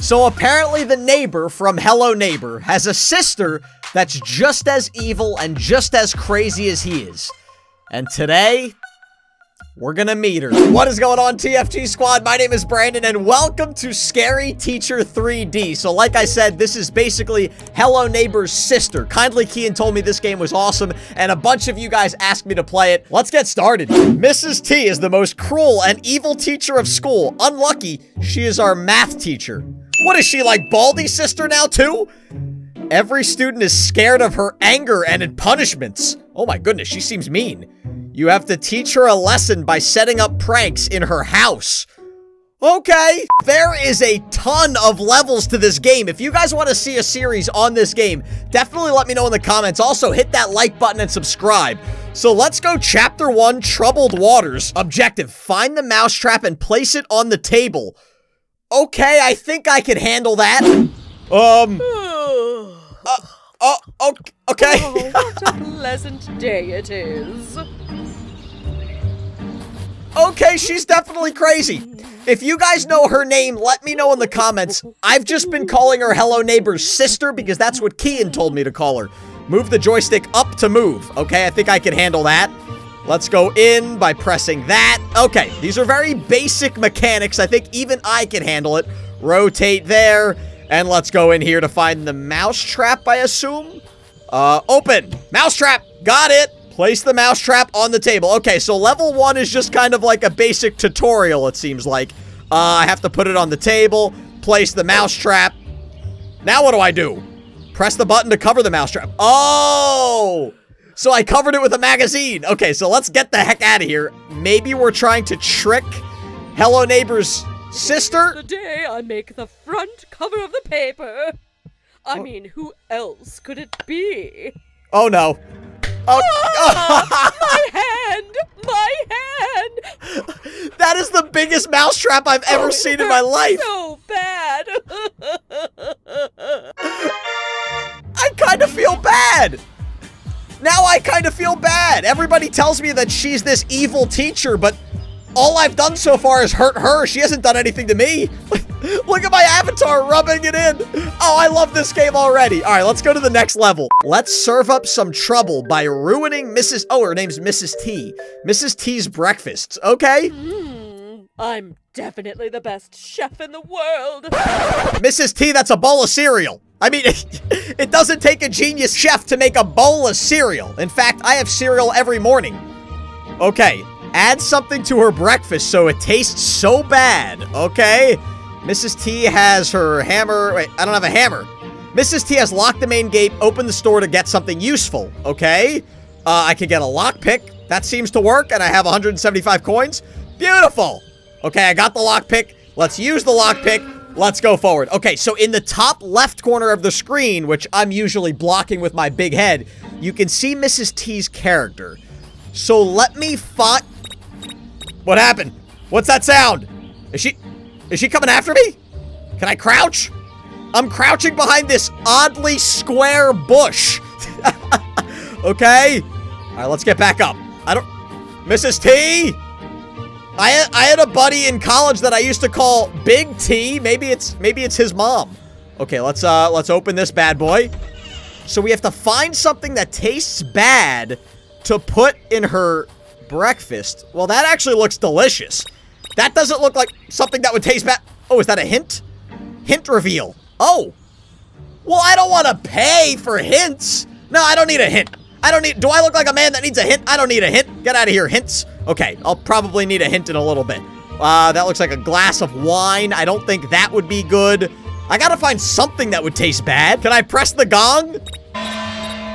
So apparently the neighbor from Hello Neighbor has a sister that's just as evil and just as crazy as he is. And today, we're gonna meet her. What is going on, TFG Squad? My name is Brandon, and welcome to Scary Teacher 3D. So like I said, this is basically Hello Neighbor's sister. Kindly Keyin told me this game was awesome, and a bunch of you guys asked me to play it. Let's get started. Mrs. T is the most cruel and evil teacher of school. Unlucky, she is our math teacher. What is she, like Baldi's sister now, too? Every student is scared of her anger and punishments. Oh my goodness, she seems mean. You have to teach her a lesson by setting up pranks in her house. Okay. There is a ton of levels to this game. If you guys want to see a series on this game, definitely let me know in the comments. Also, hit that like button and subscribe. So let's go Chapter 1, Troubled Waters. Objective, find the mousetrap and place it on the table. Okay, I think I can handle that. Oh, okay. Oh, what a pleasant day it is. Okay, she's definitely crazy. If you guys know her name, let me know in the comments. I've just been calling her Hello Neighbor's sister because that's what Keyin told me to call her. Move the joystick up to move. Okay, I think I can handle that. Let's go in by pressing that. Okay, these are very basic mechanics. I think even I can handle it. Rotate there. And let's go in here to find the mousetrap, I assume. Open. Mousetrap. Got it. Place the mousetrap on the table. Okay, so level 1 is just kind of like a basic tutorial, it seems like. I have to put it on the table, place the mousetrap. Now what do I do? Press the button to cover the mousetrap. Oh! So I covered it with a magazine. Okay, so let's get the heck out of here. Maybe we're trying to trick Hello Neighbor's sister? Today I make the front cover of the paper. I mean, who else could it be? Oh, no. My hand! That is the biggest mousetrap I've ever seen in my life. So bad. I kind of feel bad. Now I kind of feel bad. Everybody tells me that she's this evil teacher, but all I've done so far is hurt her. She hasn't done anything to me. Look at my avatar rubbing it in. Oh, I love this game already. All right, let's go to the next level. Let's serve up some trouble by ruining Mrs. Oh, her name's Mrs. T. Mrs. T's breakfasts. Okay. I'm definitely the best chef in the world. Mrs. T, that's a bowl of cereal. I mean, it doesn't take a genius chef to make a bowl of cereal. In fact, I have cereal every morning. Okay. Add something to her breakfast so it tastes so bad. Okay. Mrs. T has her hammer. Wait, I don't have a hammer. Mrs. T has locked the main gate. Open the store to get something useful. Okay. I can get a lockpick. That seems to work. And I have 175 coins. Beautiful. Okay, I got the lockpick. Let's use the lockpick. Let's go forward. Okay, so in the top left corner of the screen, which I'm usually blocking with my big head, you can see Mrs. T's character. So let me find... What happened? What's that sound? Is she coming after me? Can I crouch? I'm crouching behind this oddly square bush. Okay. All right, let's get back up. I don't... Mrs. T? I had a buddy in college that I used to call Big T. Maybe it's his mom. Okay, let's open this bad boy. So we have to find something that tastes bad to put in her breakfast. Well, that actually looks delicious. That doesn't look like something that would taste bad. Oh, is that a hint? Hint reveal. Oh. Well, I don't want to pay for hints. No, I don't need a hint. I don't need... Do I look like a man that needs a hint? I don't need a hint. Get out of here, hints. Okay, I'll probably need a hint in a little bit. That looks like a glass of wine. I don't think that would be good. I gotta find something that would taste bad. Can I press the gong?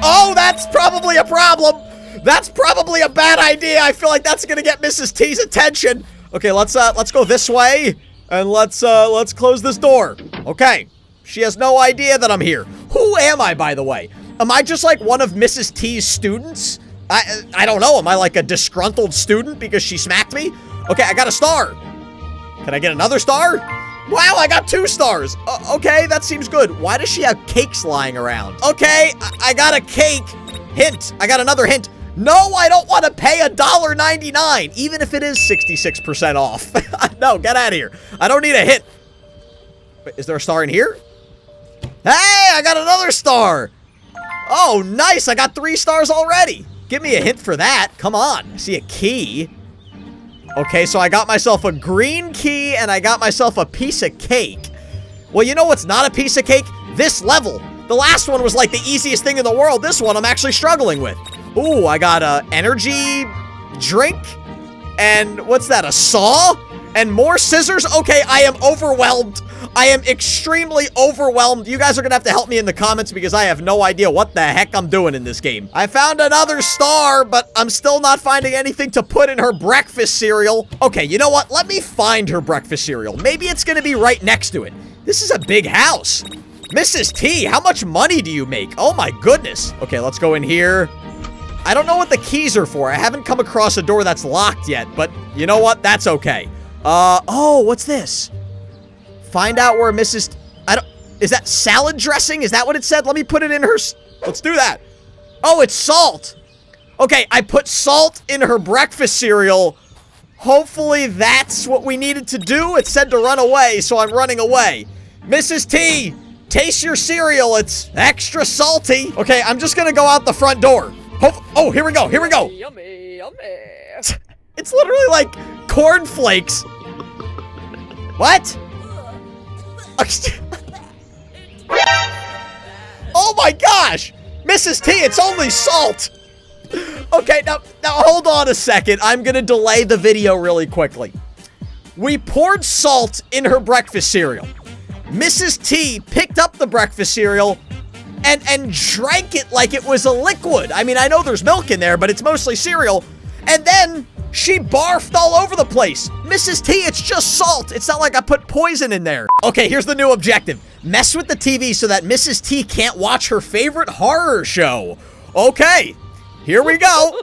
Oh, that's probably a problem. That's probably a bad idea. I feel like that's gonna get Mrs. T's attention. Okay, let's go this way, and let's close this door. Okay, she has no idea that I'm here. Who am I, by the way? Am I just like one of Mrs. T's students? I don't know. Am I like a disgruntled student because she smacked me? Okay, I got a star. Can I get another star? Wow, I got 2 stars. Okay, that seems good. Why does she have cakes lying around? Okay, I got a cake. Hint. I got another hint. No, I don't want to pay $1.99, even if it is 66% off. No, get out of here. I don't need a hint. Wait, is there a star in here? Hey, I got another star. Oh, nice. I got 3 stars already. Give me a hint for that. Come on. I see a key. Okay, so I got myself a green key and I got myself a piece of cake. Well, you know what's not a piece of cake? This level. The last one was like the easiest thing in the world. This one I'm actually struggling with. Ooh, I got an energy drink. And what's that, a saw? And more scissors? Okay, I am overwhelmed. I am extremely overwhelmed. You guys are gonna have to help me in the comments because I have no idea what the heck I'm doing in this game. I found another star, but I'm still not finding anything to put in her breakfast cereal. Okay, you know what? Let me find her breakfast cereal. Maybe it's gonna be right next to it. This is a big house. Mrs. T, how much money do you make? Oh my goodness. Okay, let's go in here. I don't know what the keys are for. I haven't come across a door that's locked yet, but you know what? That's okay. Oh, what's this? Find out where Mrs. Is that salad dressing? Is that what it said? Let me put it in her. Let's do that. Oh, it's salt. Okay, I put salt in her breakfast cereal. Hopefully that's what we needed to do. It said to run away, so I'm running away. Mrs. T, taste your cereal. It's extra salty. Okay, I'm just gonna go out the front door. Oh, here we go, here we go. Yummy, yummy. It's literally like cornflakes. What? Oh my gosh! Mrs. T, it's only salt! Okay, now hold on a second. I'm gonna delay the video really quickly. We poured salt in her breakfast cereal. Mrs. T picked up the breakfast cereal and drank it like it was a liquid. I mean, I know there's milk in there, but it's mostly cereal. And then she barfed all over the place. Mrs. T, it's just salt. It's not like I put poison in there. Okay, here's the new objective. Mess with the TV so that Mrs. T can't watch her favorite horror show. Okay, here we go.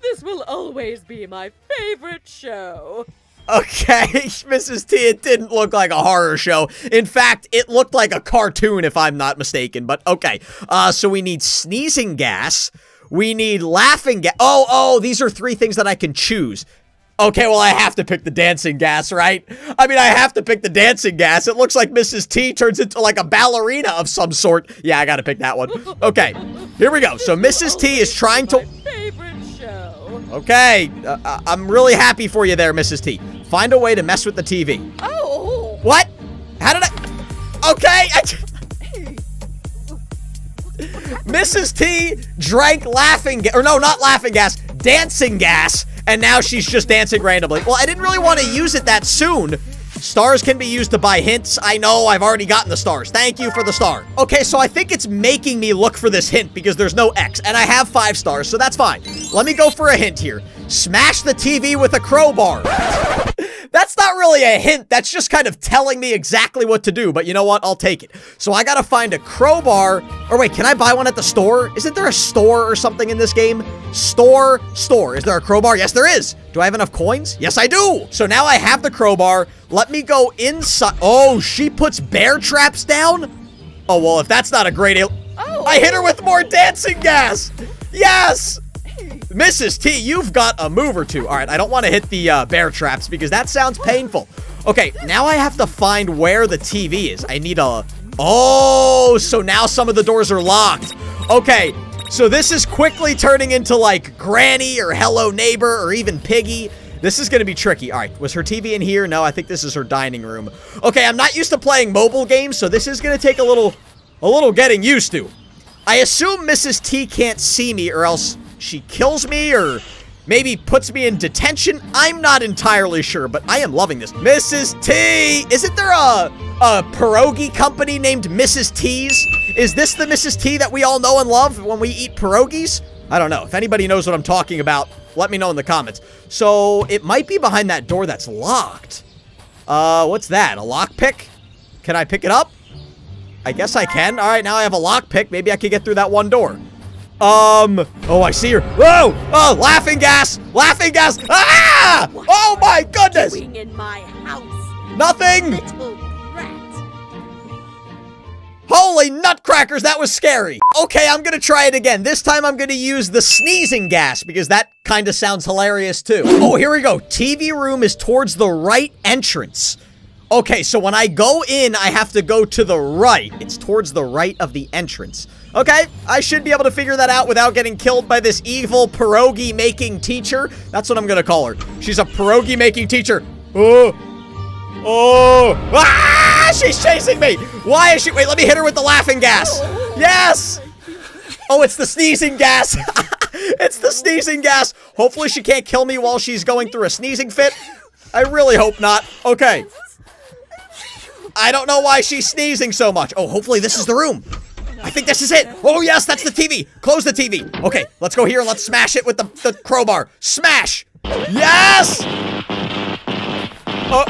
This will always be my favorite show. Okay, Mrs. T, it didn't look like a horror show. In fact, it looked like a cartoon if I'm not mistaken, but okay. So we need sneezing gas. We need laughing gas. Oh, these are 3 things that I can choose. Okay, well, I have to pick the dancing gas, right? I mean, I have to pick the dancing gas. It looks like Mrs. T turns into like a ballerina of some sort. Yeah, I gotta pick that one. Okay, here we go. So Mrs. T is trying to... Okay, I'm really happy for you there, Mrs. T. Find a way to mess with the TV. Oh! What? How did I... Okay, Mrs. T drank laughing gas, or no, not laughing gas, dancing gas, and now she's just dancing randomly. Well, I didn't really want to use it that soon. Stars can be used to buy hints. I know, I've already gotten the stars. Thank you for the star. Okay, so I think it's making me look for this hint because there's no X, and I have 5 stars, so that's fine. Let me go for a hint here. Smash the TV with a crowbar. That's not really a hint. That's just kind of telling me exactly what to do, but you know what? I'll take it. So I gotta find a crowbar. Or wait, can I buy one at the store? Isn't there a store or something in this game? Store, store. Is there a crowbar? Yes, there is. Do I have enough coins? Yes, I do. So now I have the crowbar. Let me go inside. Oh, she puts bear traps down? Oh, well, if that's not a great... Oh. I hit her with more dancing gas. Yes. Mrs. T, you've got a move or two. All right, I don't want to hit the bear traps because that sounds painful. Okay, now I have to find where the TV is. I need a... Oh, so now some of the doors are locked. Okay, so this is quickly turning into like Granny or Hello Neighbor or even Piggy. This is going to be tricky. All right, was her TV in here? No, I think this is her dining room. Okay, I'm not used to playing mobile games, so this is going to take a little getting used to. I assume Mrs. T can't see me or else... she kills me or maybe puts me in detention. I'm not entirely sure, but I am loving this. Mrs. T! Isn't there a pierogi company named Mrs. T's? Is this the Mrs. T that we all know and love when we eat pierogies? I don't know. If anybody knows what I'm talking about, let me know in the comments. So it might be behind that door that's locked. What's that? A lockpick? Can I pick it up? I guess I can. All right, now I have a lockpick. Maybe I could get through that one door. Oh, I see her. Whoa! Oh, laughing gas! Laughing gas! Ah! What oh my goodness! Doing in my house? Nothing! Little rat. Holy nutcrackers, that was scary. Okay, I'm gonna try it again. This time I'm gonna use the sneezing gas because that kind of sounds hilarious too. Oh, here we go. TV room is towards the right entrance. Okay, so when I go in, I have to go to the right. It's towards the right of the entrance. Okay, I should be able to figure that out without getting killed by this evil pierogi-making teacher. That's what I'm gonna call her. She's a pierogi-making teacher. Oh. Oh. Ah! She's chasing me. Why is she? Wait, let me hit her with the laughing gas. Yes. Oh, it's the sneezing gas. It's the sneezing gas. Hopefully she can't kill me while she's going through a sneezing fit. I really hope not. Okay. I don't know why she's sneezing so much. Oh, hopefully this is the room. I think this is it. Oh, yes, that's the TV. Close the TV. Okay, let's go here and let's smash it with the crowbar. Smash. Yes. Oh,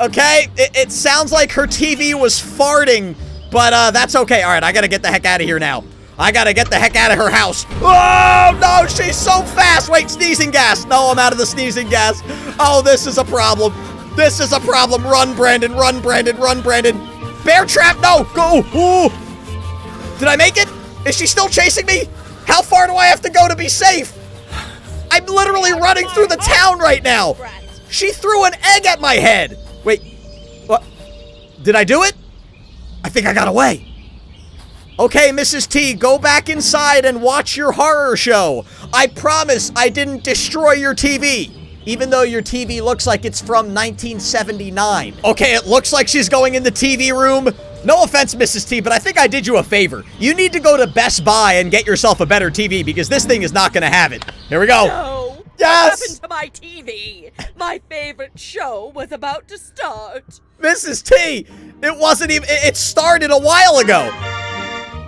okay, it sounds like her TV was farting, but that's okay. All right, I got to get the heck out of here now. I gotta get the heck out of her house. Oh, no, she's so fast. Wait, sneezing gas. No, I'm out of the sneezing gas. Oh, this is a problem. This is a problem. Run, Brandon, run, Brandon, run, Brandon. Bear trap, no, go. Ooh. Did I make it? Is she still chasing me? How far do I have to go to be safe? I'm literally running through the town right now. She threw an egg at my head. Wait, what? Did I do it? I think I got away. Okay, Mrs. T, go back inside and watch your horror show. I promise I didn't destroy your TV, even though your TV looks like it's from 1979. Okay, it looks like she's going in the TV room. No offense, Mrs. T, but I think I did you a favor. You need to go to Best Buy and get yourself a better TV because this thing is not going to have it. Here we go. No. Yes. What happened to my TV? My favorite show was about to start. Mrs. T, it wasn't even, it started a while ago.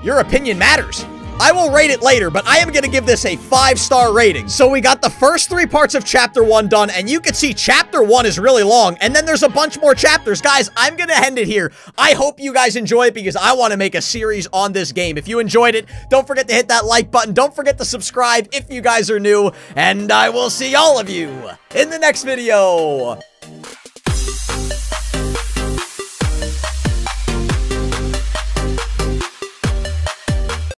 Your opinion matters. I will rate it later, but I am going to give this a 5-star rating. So we got the first 3 parts of Chapter 1 done, and you can see Chapter 1 is really long, and then there's a bunch more chapters. Guys, I'm going to end it here. I hope you guys enjoy it because I want to make a series on this game. If you enjoyed it, don't forget to hit that like button. Don't forget to subscribe if you guys are new, and I will see all of you in the next video.